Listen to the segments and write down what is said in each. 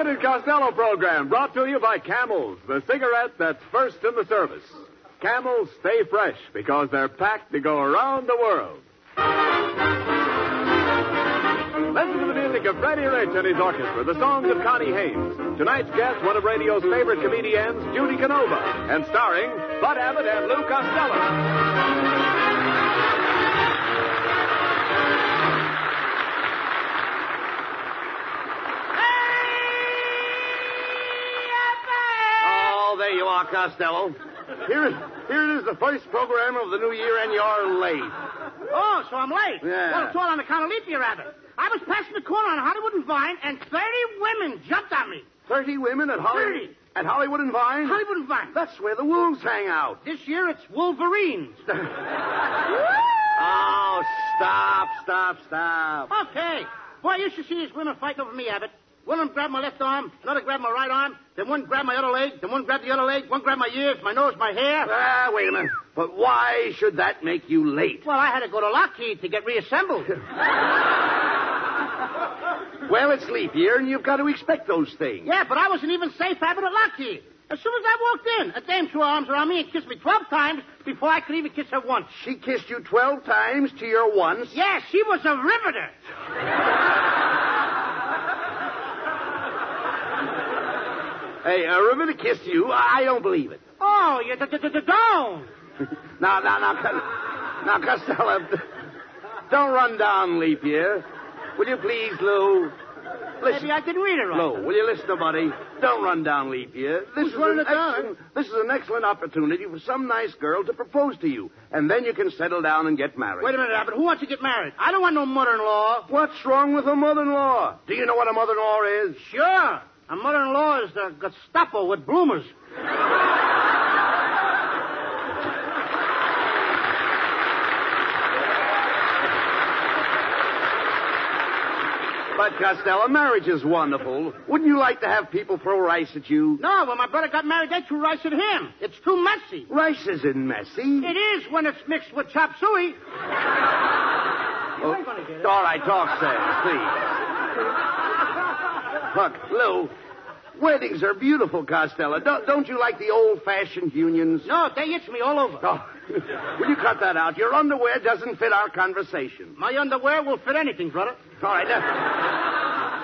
Abbott and Costello program brought to you by Camels, the cigarette that's first in the service. Camels stay fresh because they're packed to go around the world. Listen to the music of Freddie Rich and his orchestra, the songs of Connie Haynes. Tonight's guest, one of radio's favorite comedians, Judy Canova, and starring Bud Abbott and Lou Costello. There you are, Costello. Here it is, the first program of the new year, and you're late. Oh, so I'm late? Yeah. Well, it's all on account of leap year, Abbott. I was passing the corner on Hollywood and Vine, and 30 women jumped on me. 30 women at Hollywood? 30. At Hollywood and Vine? Hollywood and Vine. That's where the wolves hang out. This year, it's wolverines. Oh, stop. Okay. Boy, you should see these women fighting over me, Abbott. One of them grabbed my left arm, another grabbed my right arm, then one grabbed my other leg, then one grabbed the other leg, one grabbed my ears, my nose, my hair. Ah, wait a minute. But why should that make you late? Well, I had to go to Lockheed to get reassembled. Well, it's leap year, and you've got to expect those things. Yeah, but I wasn't even safe having at Lockheed. As soon as I walked in, a dame threw her arms around me and kissed me 12 times before I could even kiss her once. She kissed you 12 times to your once? Yeah, she was a riveter. Hey, Rivera kissed you. I don't believe it. Oh, you don't. Now, Costello, don't run down leap year. Will you please, Lou? Listen. Maybe I can read it right. Lou, will you listen to Buddy? Don't run down leap year. This is an excellent opportunity for some nice girl to propose to you, and then you can settle down and get married. Wait a minute, Abbott. Who wants to get married? I don't want no mother-in-law. What's wrong with a mother-in-law? Do you know what a mother-in-law is? Sure. A mother-in-law is the Gestapo with bloomers. But, Costello, marriage is wonderful. Wouldn't you like to have people throw rice at you? No, when my brother got married, they threw rice at him. It's too messy. Rice isn't messy. It is when it's mixed with chop suey. Oh, all right, talk sense, please. Look, Lou, weddings are beautiful, Costello. Don't you like the old-fashioned unions? No, they itch me all over. Oh. Will you cut that out? Your underwear doesn't fit our conversation. My underwear will fit anything, brother. All right,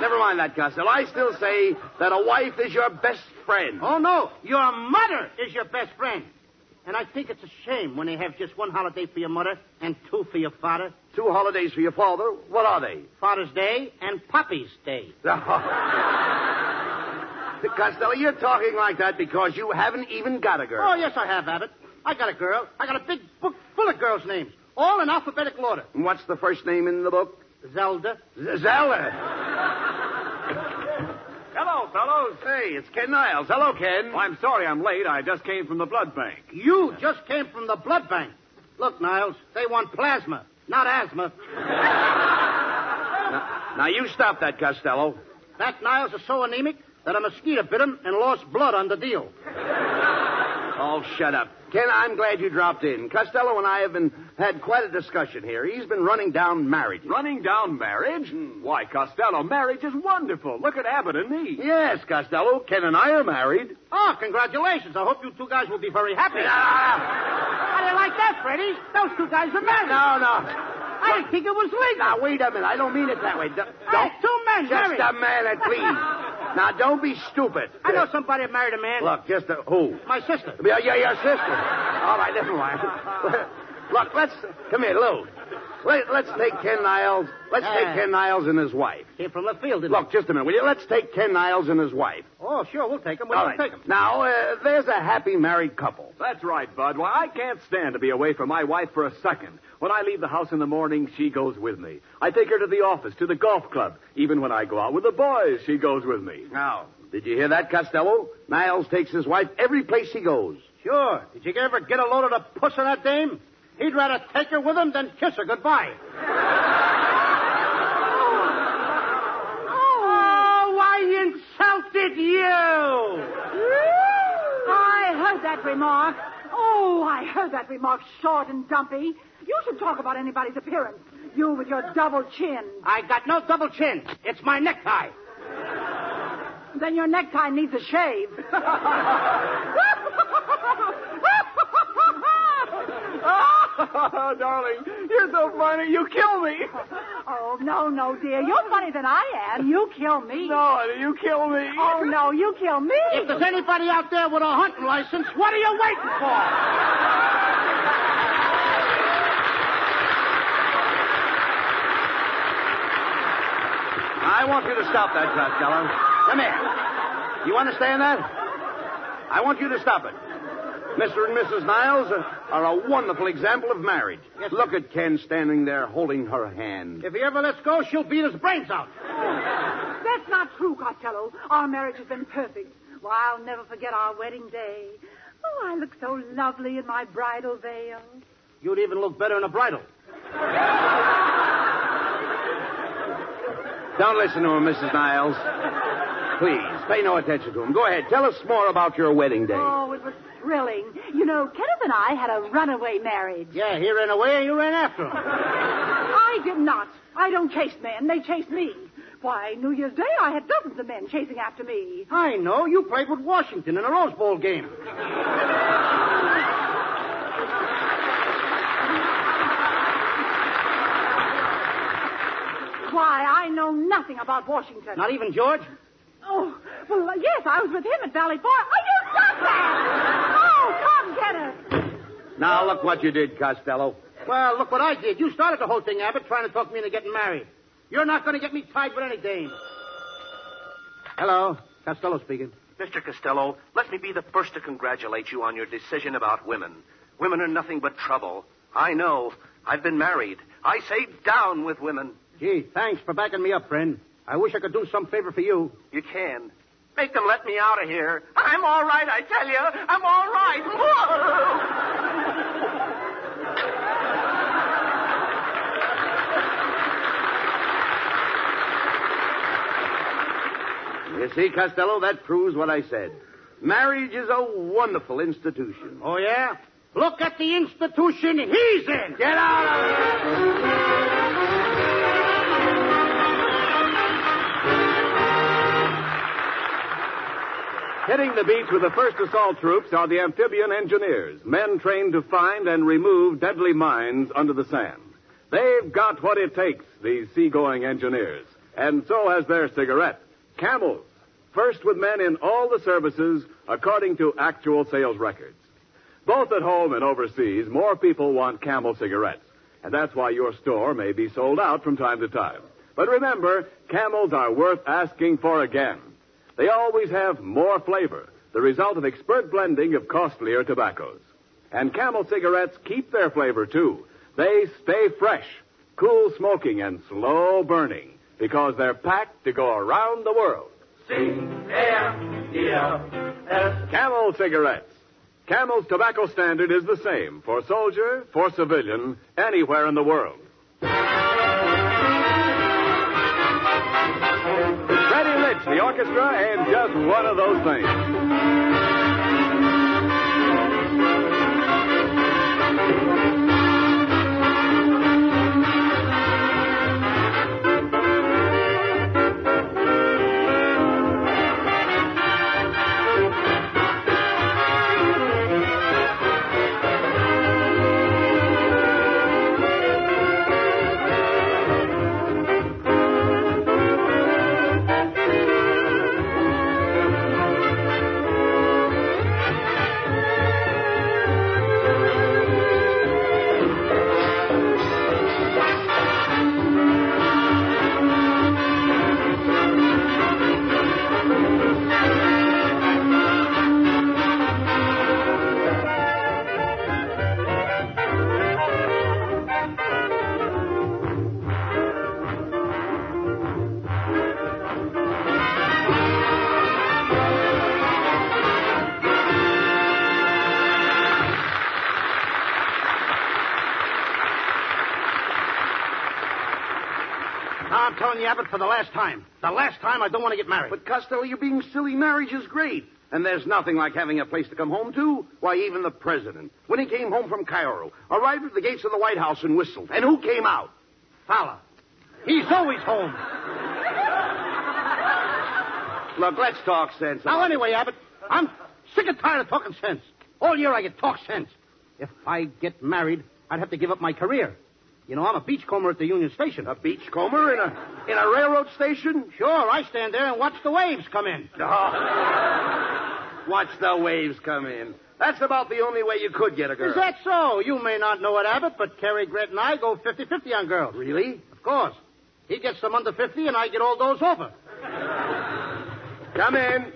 never mind that, Costello. I still say that a wife is your best friend. Oh, no, your mother is your best friend. And I think it's a shame when they have just one holiday for your mother and two for your father. Two holidays for your father? What are they? Father's Day and Poppy's Day. Costello, you're talking like that because you haven't even got a girl. Oh, yes, I have, Abbott. I got a girl. I got a big book full of girls' names, all in alphabetical order. And what's the first name in the book? Zelda. Zelda. Hello, fellows. Hey, it's Ken Niles. Hello, Ken. Oh, I'm sorry I'm late. I just came from the blood bank. You just came from the blood bank? Look, Niles, they want plasma, not asthma. Now, you stop that, Costello. That Niles is so anemic that a mosquito bit him and lost blood on the deal. Oh, shut up. Ken, I'm glad you dropped in. Costello and I have had quite a discussion here. He's been running down marriage. Running down marriage? Why, Costello, marriage is wonderful. Look at Abbott and me. Yes, Costello, Ken and I are married. Oh, congratulations. I hope you two guys will be very happy. How do you like that, Freddie? Those two guys are married. No. I didn't think it was legal. Now, wait a minute. I don't mean it that way. Don't. Two men married. Just a minute, please. Now, don't be stupid. I know somebody that married a man. Look, just who? My sister. Yeah, your sister. All right, never mind. Look, come here, Lou. Let's take Ken Niles. Let's take Ken Niles and his wife. Came from left field, didn't Look, just a minute, will you? Let's take Ken Niles and his wife. Oh, sure, we'll take them. We'll take them. Now, there's a happy married couple. That's right, Bud. Why, I can't stand to be away from my wife for a second. When I leave the house in the morning, she goes with me. I take her to the office, to the golf club. Even when I go out with the boys, she goes with me. Now, did you hear that, Costello? Niles takes his wife every place he goes. Sure. Did you ever get a load of the puss on that dame? He'd rather take her with him than kiss her goodbye. Oh, I insulted you. I heard that remark, short and dumpy. You should talk about anybody's appearance. You with your double chin. I got no double chin. It's my necktie. Then your necktie needs a shave. Oh, darling, you're so funny. You kill me. Oh, no, dear. You're funny than I am. You kill me. No, you kill me. Oh, no, you kill me. If there's anybody out there with a hunting license, what are you waiting for? I want you to stop that, Costello. Come here. You understand that? I want you to stop it. Mr. and Mrs. Niles are a wonderful example of marriage. Yes, look at Ken standing there holding her hand. If he ever lets go, she'll beat his brains out. Oh, that's not true, Costello. Our marriage has been perfect. Well, I'll never forget our wedding day. Oh, I look so lovely in my bridal veil. You'd even look better in a bridle. Don't listen to him, Mrs. Niles. Please, pay no attention to him. Go ahead, tell us more about your wedding day. Oh, it was thrilling. You know, Kenneth and I had a runaway marriage. Yeah, he ran away and you ran after him. I did not. I don't chase men. They chase me. Why, New Year's Day, I had dozens of men chasing after me. I know. You played with Washington in a Rose Bowl game. Why, I know nothing about Washington. Not even George? Oh, well, yes, I was with him at Valley Forge. Oh, you stop that! Oh, come, Kenneth. Now, look what you did, Costello. Well, look what I did. You started the whole thing, Abbott, trying to talk me into getting married. You're not going to get me tied with any dame. Hello. Costello speaking. Mr. Costello, let me be the first to congratulate you on your decision about women. Women are nothing but trouble. I know. I've been married. I say down with women. Gee, thanks for backing me up, friend. I wish I could do some favor for you. You can. Make them let me out of here. I'm all right, I tell you. I'm all right. Whoa! You see, Costello, that proves what I said. Marriage is a wonderful institution. Oh, yeah? Look at the institution he's in. Get out of here! Hitting the beach with the first assault troops are the amphibian engineers, men trained to find and remove deadly mines under the sand. They've got what it takes, these seagoing engineers, and so has their cigarette, Camels, first with men in all the services according to actual sales records. Both at home and overseas, more people want Camel cigarettes, and that's why your store may be sold out from time to time. But remember, Camels are worth asking for again. They always have more flavor, the result of expert blending of costlier tobaccos. And Camel cigarettes keep their flavor, too. They stay fresh, cool smoking, and slow burning, because they're packed to go around the world. C-A-M-E-L-S. Camel cigarettes. Camel's tobacco standard is the same for soldier, for civilian, anywhere in the world. The orchestra, and just one of those things. Abbott, for the last time. The last time, I don't want to get married. But, Costello, you're being silly. Marriage is great. And there's nothing like having a place to come home to. Why, even the president, when he came home from Cairo, arrived at the gates of the White House and whistled. And who came out? Fala. He's always home. Look, let's talk sense. Now, anyway, Abbott, I'm sick and tired of talking sense. All year I get talk sense. If I get married, I'd have to give up my career. You know, I'm a beachcomber at the Union Station. A beachcomber in a railroad station? Sure, I stand there and watch the waves come in. Oh. Watch the waves come in. That's about the only way you could get a girl. Is that so? You may not know it, Abbott, but Cary Grant and I go 50-50 on girls. Really? Of course. He gets some under 50, and I get all those over. Come in.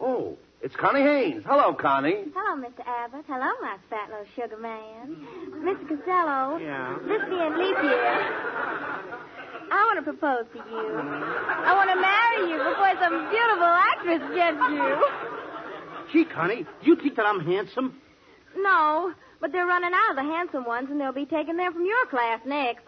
Oh, it's Connie Haynes. Hello, Connie. Hello, Mr. Abbott. Hello, my fat little sugar man. Mr. Costello. Yeah? This being leap year, I want to propose to you. I want to marry you before some beautiful actress gets you. Gee, Connie, you think that I'm handsome? No, but they're running out of the handsome ones, and they'll be taking them from your class next.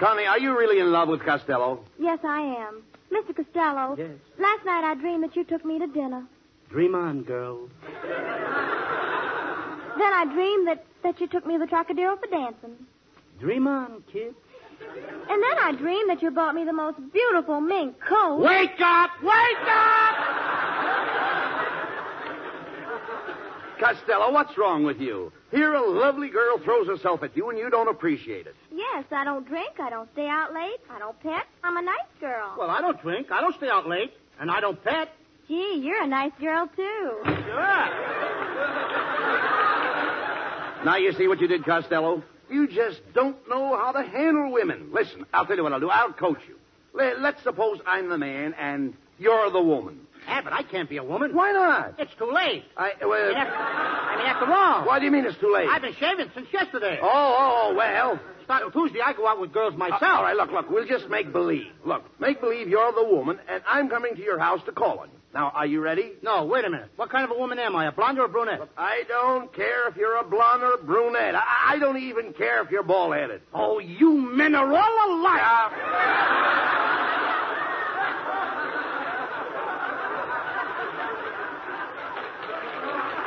Connie, are you really in love with Costello? Yes, I am. Mr. Costello, yes. Last night I dreamed that you took me to dinner. Dream on, girl. Then I dreamed that you took me to the Trocadero for dancing. Dream on, kid. And then I dreamed that you bought me the most beautiful mink coat. Wake up! Wake up! Costello, what's wrong with you? Here a lovely girl throws herself at you and you don't appreciate it. Yes, I don't drink, I don't stay out late, I don't pet. I'm a nice girl. Well, I don't drink, I don't stay out late, and I don't pet. Gee, you're a nice girl, too. Sure. Now you see what you did, Costello? You just don't know how to handle women. Listen, I'll tell you what I'll do. I'll coach you. Let's suppose I'm the man and you're the woman. Abbott, I can't be a woman. Why not? It's too late. After all. What do you mean it's too late? I've been shaving since yesterday. Oh, well. Starting Tuesday, I go out with girls myself. All right, look, we'll just make believe. Look, make believe you're the woman, and I'm coming to your house to call on you. Now, are you ready? No, wait a minute. What kind of a woman am I, a blonde or a brunette? Look, I don't care if you're a blonde or a brunette. I don't even care if you're bald-headed. Oh, you men are all alike.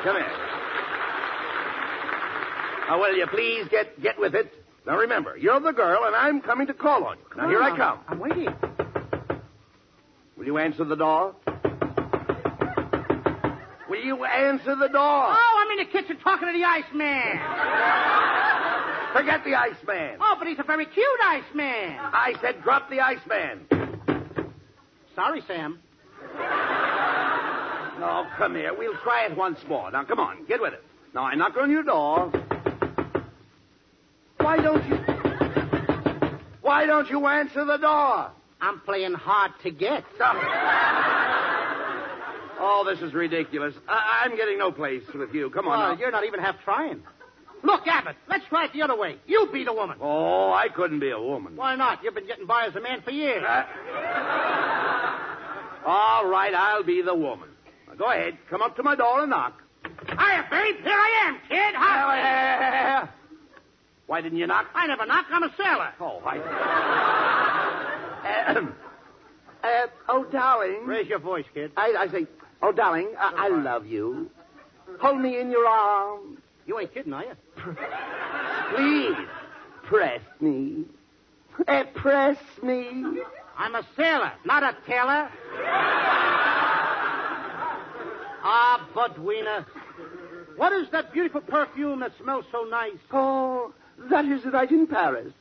Come here. Now, will you please get with it? Now, remember, you're the girl, and I'm coming to call on you. Now, here I come. I'm waiting. Will you answer the door? Will you answer the door? Oh, I'm in the kitchen talking to the Iceman. Forget the Iceman. Oh, but he's a very cute Iceman. I said drop the Iceman. Sorry, Sam. Oh, come here. We'll try it once more. Now, come on. Get with it. Now, I knock on your door. Why don't you answer the door? I'm playing hard to get. Oh, this is ridiculous. I'm getting no place with you. Come on. You're not even half trying. Look, Abbott, let's try it the other way. You be the woman. Oh, I couldn't be a woman. Why not? You've been getting by as a man for years. All right, I'll be the woman. Go ahead. Come up to my door and knock. Hiya, babe. Here I am, kid. Hi. Why didn't you knock? I never knock. I'm a sailor. Oh, oh, darling. Raise your voice, kid. I say, oh, darling, I love you. Hold me in your arms. You ain't kidding, are you? Please, press me. Press me. I'm a sailor, not a tailor. Ah, Budwina. What is that beautiful perfume that smells so nice? Oh, that is right in Paris.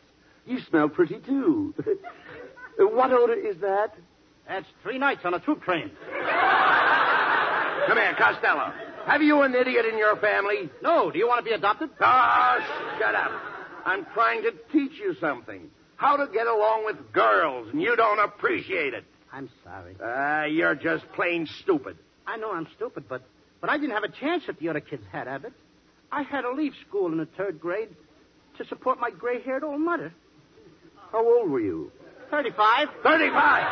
You smell pretty, too. What odor is that? That's 3 nights on a troop train. Come here, Costello. Have you an idiot in your family? No. Do you want to be adopted? Oh, shut up. I'm trying to teach you something. How to get along with girls, and you don't appreciate it. I'm sorry. You're just plain stupid. I know I'm stupid, but I didn't have a chance that the other kids had, Abbott. I had to leave school in the 3rd grade to support my gray-haired old mother. How old were you? 35. 35!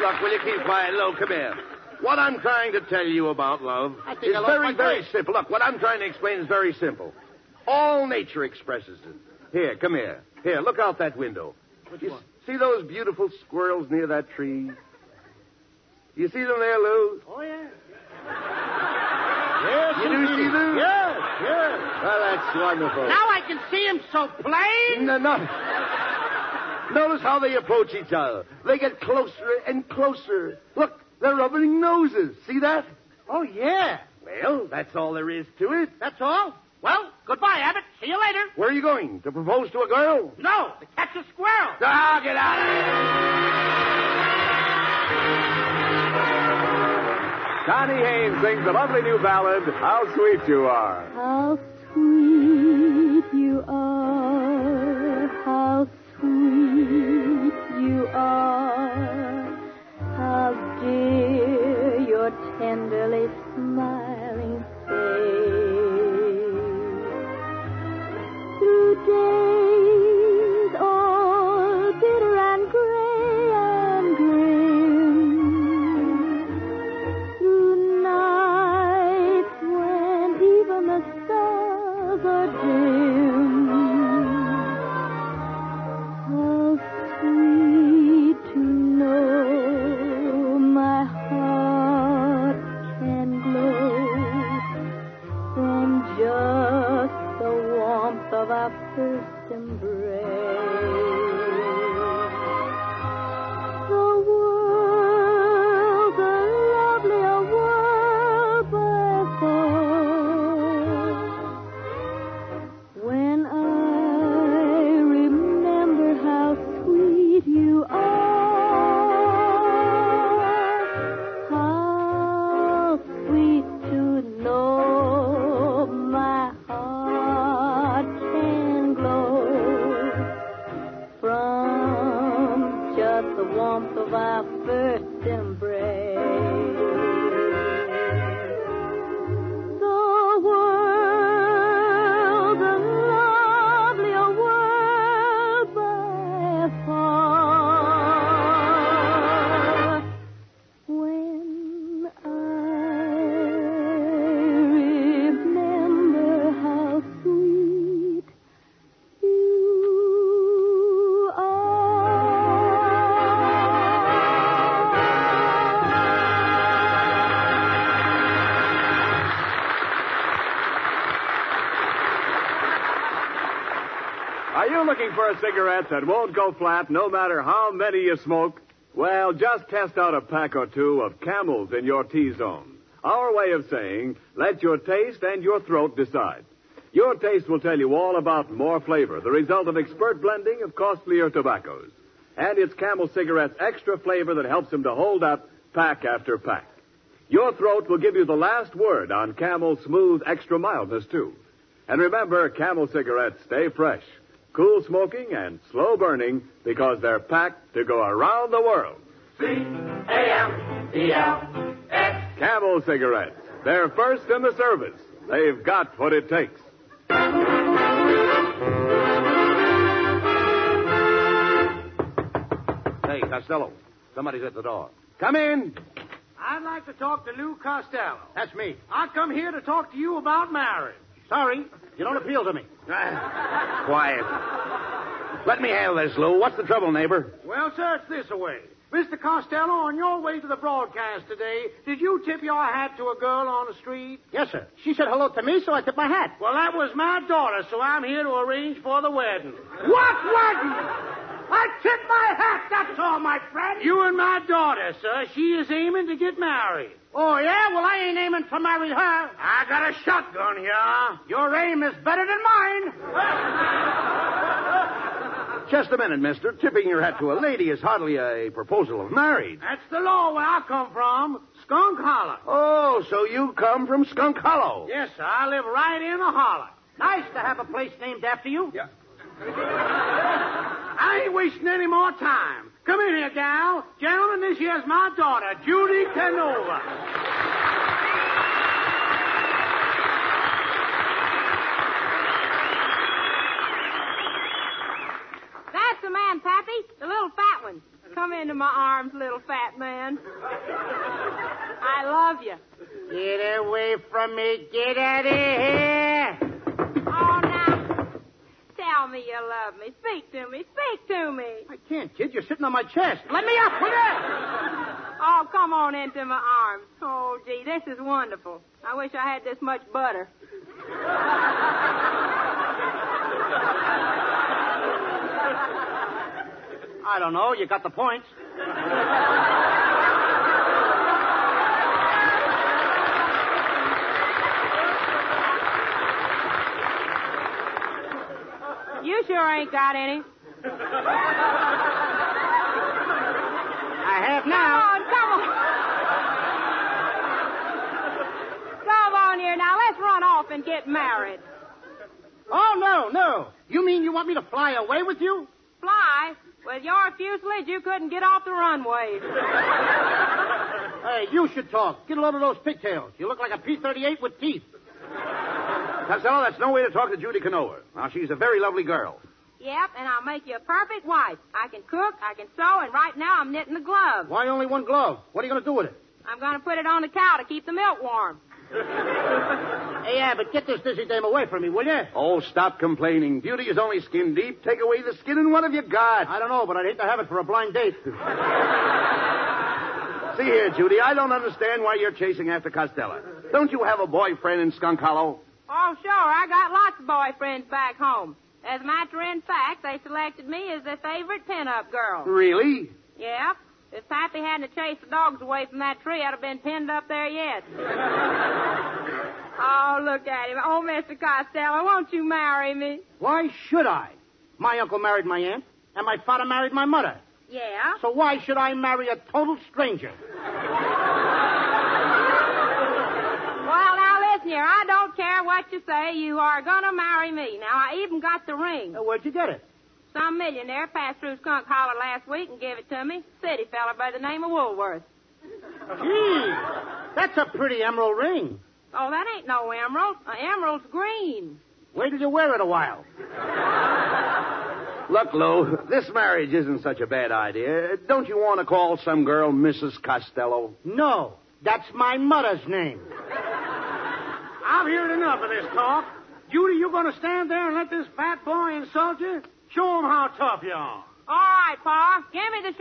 Look, will you keep quiet? Lou, come here. What I'm trying to tell you about love is very, very simple. Look, what I'm trying to explain is very simple. All nature expresses it. Here, come here. Here, look out that window. You see those beautiful squirrels near that tree? You see them there, Lou? Oh, yeah. Yes, you do see them? Yes. Yes. Well, that's wonderful. Now I can see him so plain. Notice how they approach each other. They get closer and closer. Look, they're rubbing noses. See that? Oh, yeah. Well, that's all there is to it. That's all? Well, goodbye, Abbott. See you later. Where are you going? To propose to a girl? No, to catch a squirrel. Ah, get out of here. Connie Haynes sings the lovely new ballad, How Sweet You Are. How sweet you are, how sweet you are, how dear your tenderly smiling face. Through days all bitter and gray and grim, for a cigarette that won't go flat no matter how many you smoke? Well, just test out a pack or two of Camels in your T-zone. Our way of saying, let your taste and your throat decide. Your taste will tell you all about more flavor, the result of expert blending of costlier tobaccos. And it's Camel cigarettes' extra flavor that helps them to hold up pack after pack. Your throat will give you the last word on Camel's smooth extra mildness, too. And remember, Camel cigarettes stay fresh. Cool smoking and slow burning because they're packed to go around the world. C-A-M-E-L-S. Camel cigarettes. They're first in the service. They've got what it takes. Hey, Costello. Somebody's at the door. Come in. I'd like to talk to Lou Costello. That's me. I come here to talk to you about marriage. Sorry, you don't appeal to me. Quiet. Let me handle this, Lou. What's the trouble, neighbor? Well, sir, it's this-a-way. Mr. Costello, on your way to the broadcast today, did you tip your hat to a girl on the street? Yes, sir. She said hello to me, so I tipped my hat. Well, that was my daughter, so I'm here to arrange for the wedding. What wedding? I tipped my hat, that's all, my friend. You and my daughter, sir. She is aiming to get married. Oh, yeah? Well, I ain't aiming to marry her. I got a shotgun here. Your aim is better than mine. Just a minute, mister. Tipping your hat to a lady is hardly a proposal of marriage. That's the law where I come from. Skunk Hollow. Oh, so you come from Skunk Hollow. Yes, sir. I live right in a holler. Nice to have a place named after you. Yeah. I ain't wasting any more time. Come in here, gal. Gentlemen, this here's my daughter, Judy Canova. That's the man, Pappy. The little fat one. Come into my arms, little fat man. I love you. Get away from me. Get out of here. Tell me, me you love me. Speak to me. Speak to me. I can't, kid. You're sitting on my chest. Let me up, will you? Oh, come on into my arms. Oh, gee, this is wonderful. I wish I had this much butter. I don't know. You got the point. You sure ain't got any. I have now. Come on. Come on here now. Let's run off and get married. Oh, no. You mean you want me to fly away with you? Fly? With your fuselage, you couldn't get off the runway. Hey, you should talk. Get a load of those pigtails. You look like a P-38 with teeth. Costello, that's no way to talk to Judy Canova. Now, she's a very lovely girl. Yep, and I'll make you a perfect wife. I can cook, I can sew, and right now I'm knitting a glove. Why only one glove? What are you going to do with it? I'm going to put it on the cow to keep the milk warm. Hey, yeah, but get this dizzy dame away from me, will you? Oh, stop complaining. Beauty is only skin deep. Take away the skin and what have you got? I don't know, but I'd hate to have it for a blind date. See here, Judy, I don't understand why you're chasing after Costello. Don't you have a boyfriend in Skunk Hollow? Oh, sure. I got lots of boyfriends back home. As a matter of fact, they selected me as their favorite pin-up girl. Really? Yeah. If Pappy hadn't chased the dogs away from that tree, I'd have been pinned up there yet. Oh, look at him. Oh, Mr. Costello, won't you marry me? Why should I? My uncle married my aunt, and my father married my mother. Yeah? So why should I marry a total stranger? Here, I don't care what you say. You are going to marry me. Now, I even got the ring. Where'd you get it? Some millionaire passed through Skunk Hollow last week and gave it to me. City fella by the name of Woolworth. Gee, that's a pretty emerald ring. Oh, that ain't no emerald. An emerald's green. Wait till you wear it a while. Look, Lou, this marriage isn't such a bad idea. Don't you want to call some girl Mrs. Costello? No, that's my mother's name. I've heard enough of this talk. Judy, you going to stand there and let this fat boy insult you? Show him how tough you are. All right, Pa. Give me the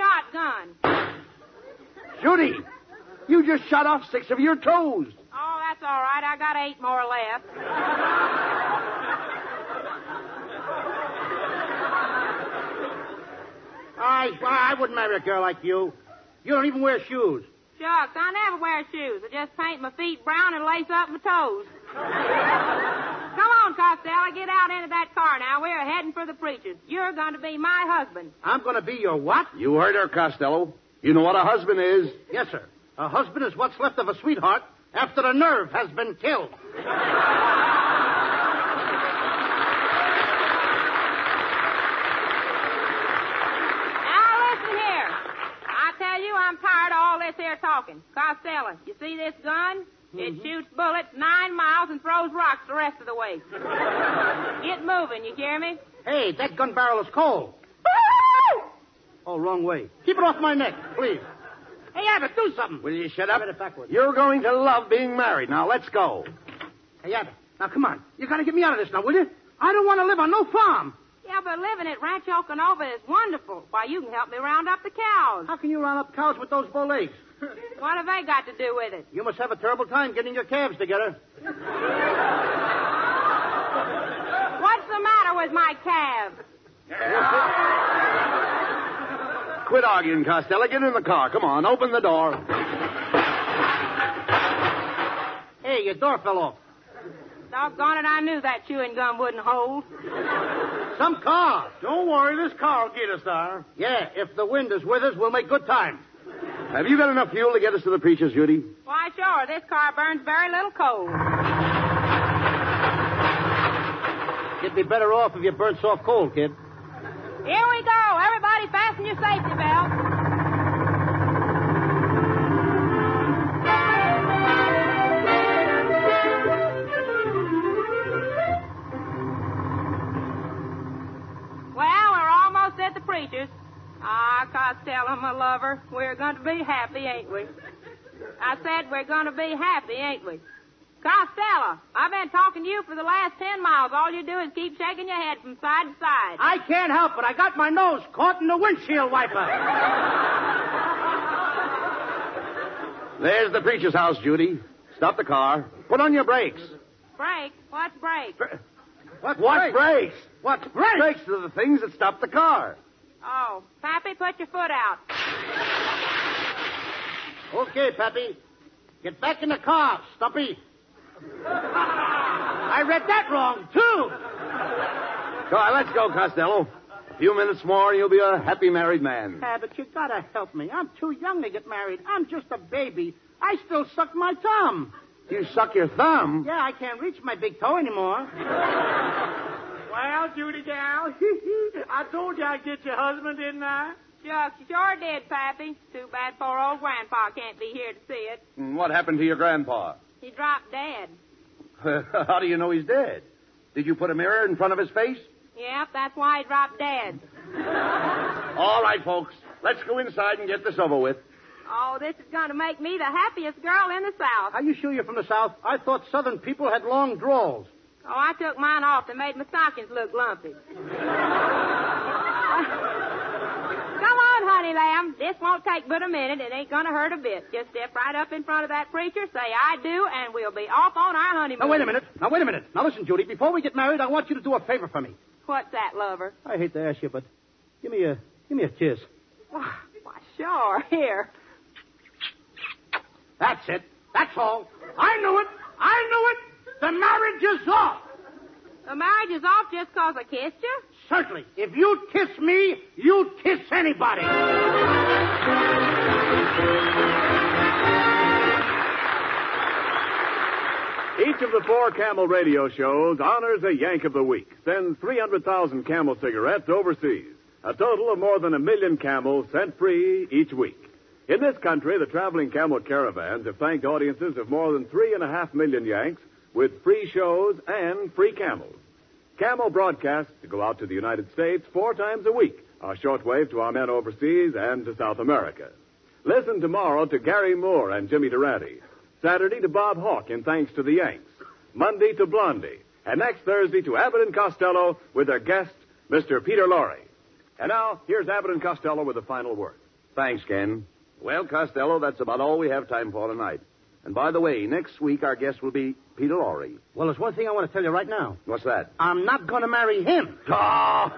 shotgun. Judy, you just shot off 6 of your toes. Oh, that's all right. I got 8 more left. I wouldn't marry a girl like you. You don't even wear shoes. Shucks, I never wear shoes. I just paint my feet brown and lace up my toes. Come on, Costello, get out into that car now. We're heading for the preachers. You're going to be my husband. I'm going to be your what? You heard her, Costello. You know what a husband is. Yes, sir. A husband is what's left of a sweetheart after the nerve has been killed. I'm tired of all this here talking. Costello, you see this gun? Mm-hmm. It shoots bullets 9 miles and throws rocks the rest of the way. Get moving, you hear me? Hey, that gun barrel is cold. Oh, wrong way. Keep it off my neck, please. Hey, Abbott, do something. Will you shut up? Get it backward. You're going to love being married. Now, let's go. Hey, Abbott, now come on. You got to get me out of this now, will you? I don't want to live on no farm. Yeah, but living at Rancho Canova is wonderful. Why, you can help me round up the cows. How can you round up cows with those bow legs? What have they got to do with it? You must have a terrible time getting your calves together. What's the matter with my calves? Quit arguing, Costello. Get in the car. Come on, open the door. Hey, your door fell off. Doggone it, I knew that chewing gum wouldn't hold. Some car. Don't worry, this car will get us there. Yeah, if the wind is with us, we'll make good time. Have you got enough fuel to get us to the preachers, Judy? Why, sure. This car burns very little coal. You'd be better off if you burnt soft coal, kid. Here we go. Everybody fasten your safety belt. Costello, my lover, we're going to be happy, ain't we? I said we're going to be happy, ain't we? Costello, I've been talking to you for the last 10 miles. All you do is keep shaking your head from side to side. I can't help it. I got my nose caught in the windshield wiper. There's the preacher's house, Judy. Stop the car. Put on your brakes. Brakes? What's brakes? What brakes? What's brakes? Brakes are the things that stop the car. Oh. Pappy, put your foot out. Okay, Pappy. Get back in the car, Stumpy. I read that wrong, too. Go on, let's go, Costello. A few minutes more, you'll be a happy married man. Yeah, but you gotta help me. I'm too young to get married. I'm just a baby. I still suck my thumb. You suck your thumb? Yeah, I can't reach my big toe anymore. Well, Judy gal, I told you I'd get your husband, didn't I? Shucks, you sure did, Pappy. Too bad poor old Grandpa can't be here to see it. And what happened to your Grandpa? He dropped dead. How do you know he's dead? Did you put a mirror in front of his face? Yep, that's why he dropped dead. All right, folks. Let's go inside and get this over with. Oh, this is going to make me the happiest girl in the South. Are you sure you're from the South? I thought Southern people had long drawls. Oh, I took mine off and made my stockings look lumpy. Come on, honey lamb. This won't take but a minute. It ain't going to hurt a bit. Just step right up in front of that preacher, say I do, and we'll be off on our honeymoon. Now, wait a minute. Now, listen, Judy. Before we get married, I want you to do a favor for me. What's that, lover? I hate to ask you, but give me a kiss. Why, sure. Here. That's it. That's all. I knew it. The marriage is off. The marriage is off just because I kissed you? Certainly. If you'd kiss me, you'd kiss anybody. Each of the four Camel radio shows honors a Yank of the Week, sends 300,000 Camel cigarettes overseas, a total of more than 1 million camels sent free each week. In this country, the traveling camel caravans have thanked audiences of more than 3.5 million Yanks with free shows and free camels. Camel broadcasts go out to the United States 4 times a week, are shortwave to our men overseas and to South America. Listen tomorrow to Gary Moore and Jimmy Durante, Saturday to Bob Hawke in Thanks to the Yanks, Monday to Blondie, and next Thursday to Abbott and Costello with their guest, Mr. Peter Laurie. And now, here's Abbott and Costello with the final word. Thanks, Ken. Well, Costello, that's about all we have time for tonight. And by the way, next week our guest will be Peter Laurie. Well, there's one thing I want to tell you right now. What's that? I'm not going to marry him. Oh,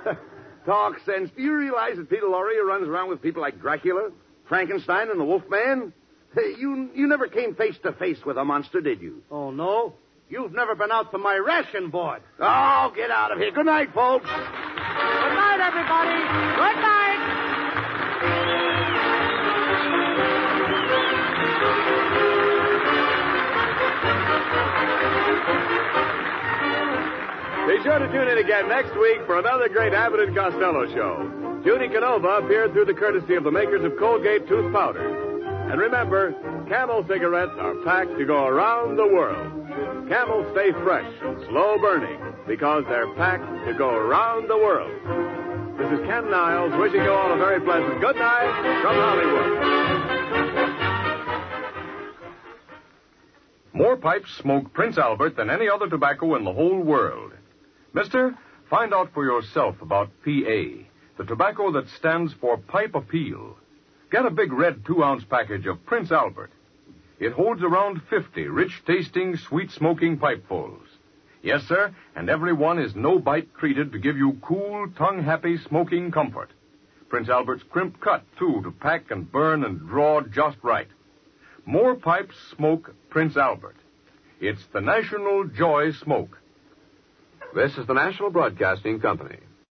talk sense. Do you realize that Peter Laurie runs around with people like Dracula, Frankenstein, and the Wolfman? You never came face to face with a monster, did you? Oh, no. You've never been out to my ration board. Oh, get out of here. Good night, folks. Good night, everybody. Good night. Be sure to tune in again next week for another great Abbott and Costello show. Judy Canova appeared through the courtesy of the makers of Colgate Tooth Powder. And remember, Camel cigarettes are packed to go around the world. Camels stay fresh and slow burning because they're packed to go around the world. This is Ken Niles wishing you all a very pleasant good night from Hollywood. More pipes smoke Prince Albert than any other tobacco in the whole world. Mister, find out for yourself about PA, the tobacco that stands for pipe appeal. Get a big red 2-ounce package of Prince Albert. It holds around 50 rich-tasting, sweet-smoking pipefuls. Yes, sir, and every one is no-bite treated to give you cool, tongue-happy smoking comfort. Prince Albert's crimp cut, too, to pack and burn and draw just right. More pipes smoke Prince Albert. It's the National Joy Smoke. This is the National Broadcasting Company.